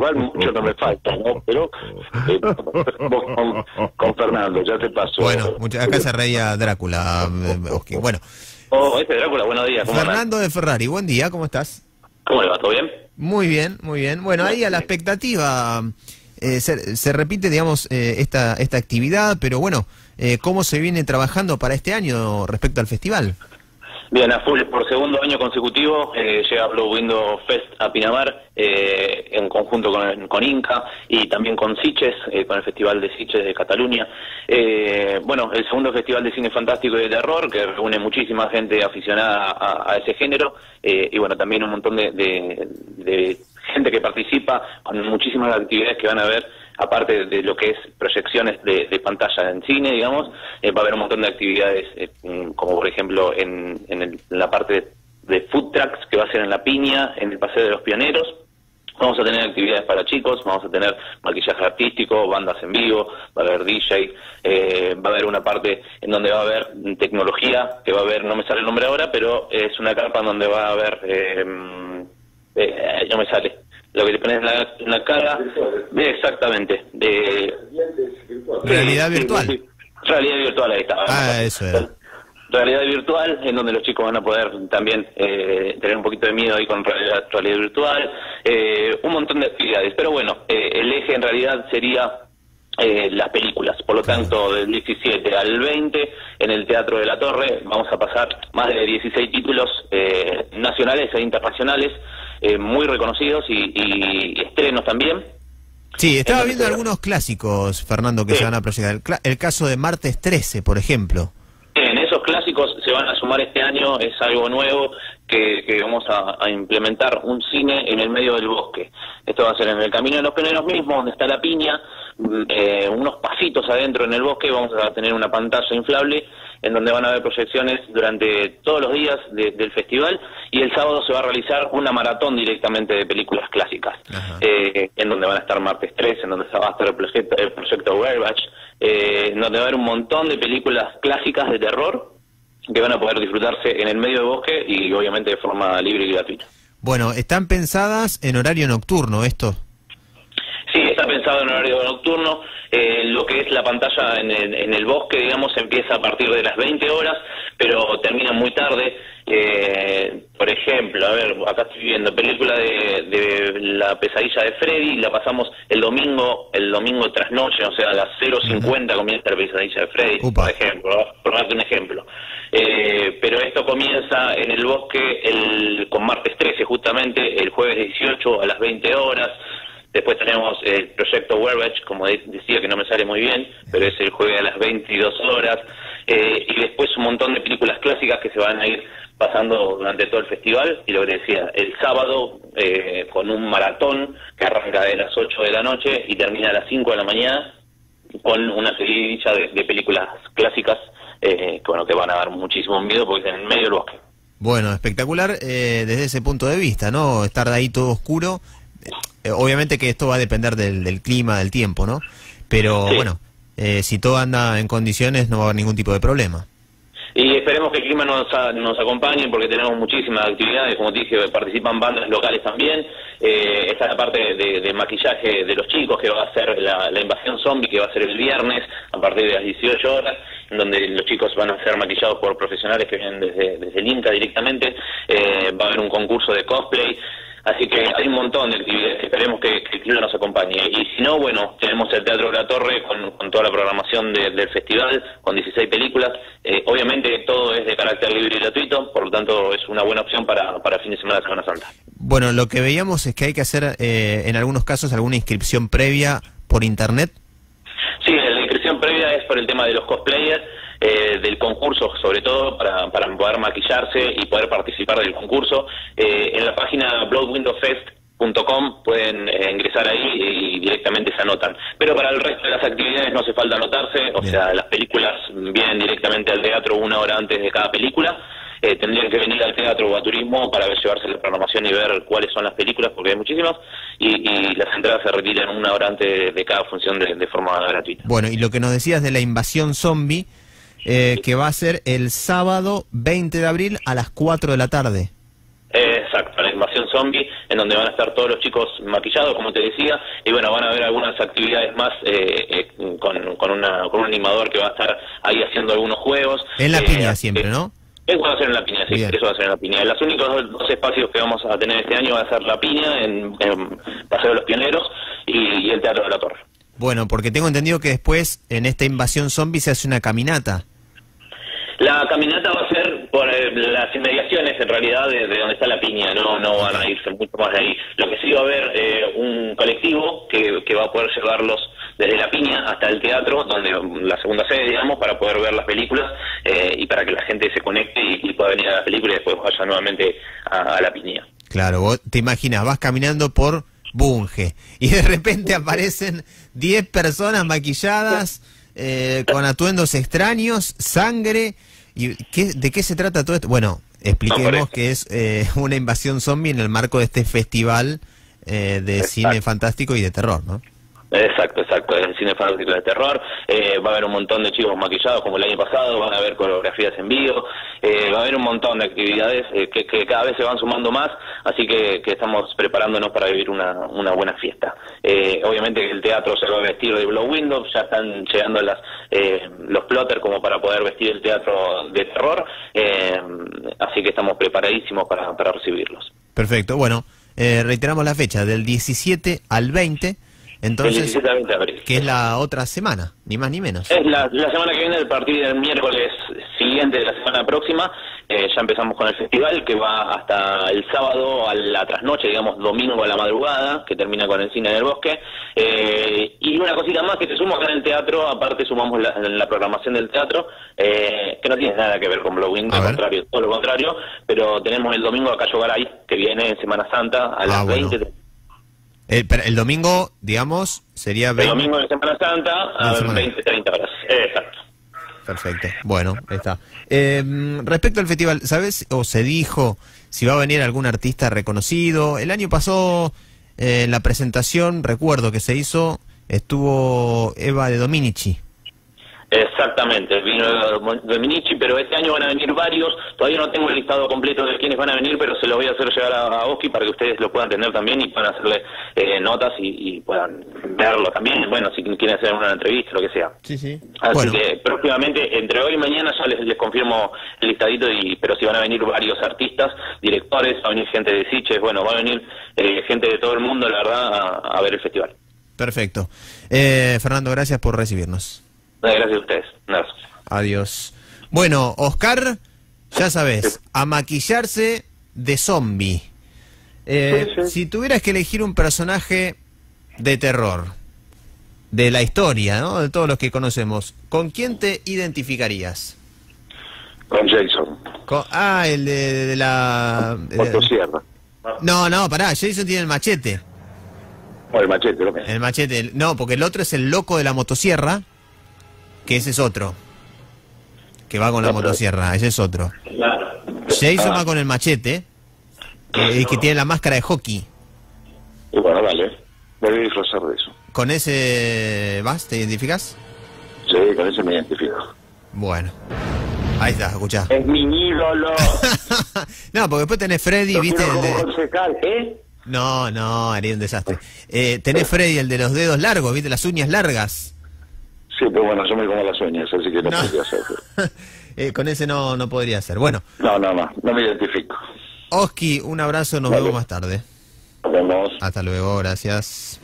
Igual mucho no me falta, ¿no? Pero con Fernando, ya te pasó. Bueno, acá se reía Drácula. Bueno. Oh, este Drácula, buenos días. Fernando de Ferrari, buen día, ¿cómo estás? ¿Cómo le va? ¿Todo bien? Muy bien, muy bien. Bueno, ahí a la expectativa se repite, digamos, esta actividad, pero bueno, ¿cómo se viene trabajando para este año respecto al festival? Bien, a full, por segundo año consecutivo llega Blue Window Fest a Pinamar en conjunto con Inca y también con Sitges, con el Festival de Sitges de Cataluña. Bueno, el segundo Festival de Cine Fantástico y de Terror, que reúne muchísima gente aficionada a ese género, y bueno, también un montón de gente que participa con muchísimas actividades que van a ver, aparte de lo que es proyecciones de pantalla en cine, digamos, va a haber un montón de actividades, como por ejemplo en la parte de food trucks, que va a ser en La Piña, en el Paseo de los Pioneros. Vamos a tener actividades para chicos, vamos a tener maquillaje artístico, bandas en vivo, va a haber DJ, va a haber una parte en donde va a haber tecnología, que va a haber, no me sale el nombre ahora, pero es una carpa en donde va a haber, no me sale, lo que le pones en la cara, exactamente, de realidad virtual. Sí, realidad virtual, ahí está. Ah, eso era. Realidad virtual, en donde los chicos van a poder también tener un poquito de miedo ahí con realidad virtual, un montón de actividades, pero bueno, el eje en realidad sería las películas, por lo tanto del 17 al 20 en el Teatro de la Torre vamos a pasar más de 16 títulos nacionales e internacionales, muy reconocidos y estrenos también. Sí, estaba viendo algunos clásicos, Fernando, que se van a proyectar. El caso de Martes 13, por ejemplo. En esos clásicos se van a sumar este año, es algo nuevo que vamos a implementar, un cine en el medio del bosque. Esto va a ser en el Camino de los Pioneros mismo, donde está La Piña, unos pasitos adentro en el bosque, vamos a tener una pantalla inflable, en donde van a haber proyecciones durante todos los días del festival, y el sábado se va a realizar una maratón directamente de películas clásicas, en donde van a estar Martes 3, en donde va a estar el proyecto Wer Bache, en donde va a haber un montón de películas clásicas de terror que van a poder disfrutarse en el medio del bosque y obviamente de forma libre y gratuita. Bueno, ¿están pensadas en horario nocturno esto? Sí, está pensado en horario nocturno. Lo que es la pantalla en el bosque, digamos, empieza a partir de las 20 horas, pero termina muy tarde. Por ejemplo, a ver, acá estoy viendo película de La Pesadilla de Freddy, la pasamos el domingo tras noche, o sea, a las 0:50 comienza La Pesadilla de Freddy, por ejemplo, por darte un ejemplo. Pero esto comienza en el bosque con Martes 13, justamente, el jueves 18 a las 20 horas. Después tenemos el proyecto Wer Bache, como decía, que no me sale muy bien, pero es el jueves a las 22 horas. Y después un montón de películas clásicas que se van a ir pasando durante todo el festival. Y lo que decía, el sábado con un maratón que arranca de las 8 de la noche y termina a las 5 de la mañana con una seguidilla de películas clásicas que, bueno, te van a dar muchísimo miedo porque están en el medio del bosque. Bueno, espectacular desde ese punto de vista, ¿no? Estar ahí todo oscuro. Obviamente que esto va a depender del clima, del tiempo, ¿no? Pero sí, bueno, si todo anda en condiciones no va a haber ningún tipo de problema. Y esperemos que el clima nos acompañe porque tenemos muchísimas actividades, como te dije, participan bandas locales también. Está la parte de maquillaje de los chicos, que va a ser la invasión zombie, que va a ser el viernes a partir de las 18 horas, donde los chicos van a ser maquillados por profesionales que vienen desde el Inca directamente. Va a haber un concurso de cosplay. Así que hay un montón de actividades, esperemos que el clima nos acompañe. Y si no, bueno, tenemos el Teatro de la Torre con toda la programación del festival, con 16 películas. Obviamente todo es de carácter libre y gratuito, por lo tanto es una buena opción para fin de semana de Semana Santa. Bueno, lo que veíamos es que hay que hacer en algunos casos alguna inscripción previa por internet. Sí, la inscripción previa es por el tema de los cosplayers. Del concurso, sobre todo para poder maquillarse y poder participar del concurso. En la página bluewindowfest.com pueden ingresar ahí y directamente se anotan. Pero para el resto de las actividades no hace falta anotarse, o sea, las películas vienen directamente al teatro una hora antes de cada película. Tendrían que venir al teatro o a turismo para llevarse la programación y ver cuáles son las películas, porque hay muchísimas, y las entradas se retiran una hora antes de cada función de forma gratuita. Bueno, y lo que nos decías de la invasión zombie, que va a ser el sábado 20 de abril a las 4 de la tarde. Exacto, la invasión zombie, en donde van a estar todos los chicos maquillados, como te decía, y bueno, van a haber algunas actividades más con un animador que va a estar ahí haciendo algunos juegos. En la piña siempre, ¿no? Eso va a ser en la piña, sí, eso va a ser en la piña. Los únicos dos espacios que vamos a tener este año va a ser la piña, en Paseo de los Pioneros, y el Teatro de la Torre. Bueno, porque tengo entendido que después, en esta invasión zombie, se hace una caminata. La caminata va a ser por las inmediaciones, en realidad, de donde está la piña, no van a irse mucho más de ahí. Lo que sí va a haber un colectivo que va a poder llevarlos desde la piña hasta el teatro, donde la segunda sede, digamos, para poder ver las películas y para que la gente se conecte y pueda venir a las películas y después vaya nuevamente a la piña. Claro, vos te imaginas, vas caminando por Bunge y de repente aparecen 10 personas maquilladas, con atuendos extraños, sangre. ¿Y de qué se trata todo esto? Bueno, expliquemos que es una invasión zombie en el marco de este festival de cine fantástico y de terror, ¿no? Exacto, exacto, el cine fantástico de terror, va a haber un montón de chicos maquillados como el año pasado, van a haber coreografías en vivo, va a haber un montón de actividades que cada vez se van sumando más, así que estamos preparándonos para vivir una buena fiesta. Obviamente el teatro se va a vestir de Blue Window, ya están llegando los plotters como para poder vestir el teatro de terror, así que estamos preparadísimos para recibirlos. Perfecto, bueno, reiteramos la fecha, del 17 al 20... Entonces, que es la otra semana, ni más ni menos. Es la semana que viene, a partir del miércoles siguiente de la semana próxima, ya empezamos con el festival, que va hasta el sábado a la trasnoche, digamos, domingo a la madrugada, que termina con el cine en el bosque. Y una cosita más que te sumo acá en el teatro, aparte sumamos en la programación del teatro, que no tiene nada que ver con Blue Window, todo lo contrario, pero tenemos el domingo a Cayo Garay, que viene en Semana Santa a las 20. El domingo, digamos, sería... El domingo de Semana Santa, a 20-30 horas. Exacto. Perfecto. Bueno, está. Respecto al festival, ¿sabes o se dijo si va a venir algún artista reconocido? El año pasado, en la presentación, recuerdo que se hizo, estuvo Eva de Dominici. Exactamente, vino Dominici, pero este año van a venir varios. Todavía no tengo el listado completo de quienes van a venir, pero se lo voy a hacer llegar a Oski para que ustedes lo puedan tener también y puedan hacerle notas y puedan verlo también. Bueno, si quieren hacer una entrevista, lo que sea. Sí, sí. Así que próximamente, entre hoy y mañana, ya les confirmo el listadito, pero si van a venir varios artistas, directores, va a venir gente de Sitges, bueno, va a venir gente de todo el mundo, la verdad, a ver el festival. Perfecto. Fernando, gracias por recibirnos. Gracias a ustedes. Gracias. Adiós. Bueno, Oscar, ya sabes, a maquillarse de zombie. Sí. Si tuvieras que elegir un personaje de terror, de la historia, ¿no? De todos los que conocemos, ¿con quién te identificarías? Con Jason. El de la... motosierra. No, pará, Jason tiene el machete. El machete, lo que es. El machete, no, porque el otro es el loco de la motosierra. Que ese es otro, que va con la motosierra, ese es otro. Claro. Jason va con el machete, que tiene la máscara de hockey. Y bueno, vale, me voy a disfrazar de eso. ¿Con ese vas? ¿Te identificas? Sí, con ese me identifico. Bueno, ahí está, escuchá. Es mi ídolo. No, porque después tenés Freddy, lo viste... Como concejal, No, haría un desastre. Tenés Freddy, el de los dedos largos, viste, las uñas largas. Sí, pero bueno, yo me como las uñas, así que no podría hacer. Con ese no podría hacer. Bueno. No me identifico. Oski, un abrazo, nos vemos más tarde. Nos vemos. Hasta luego, gracias.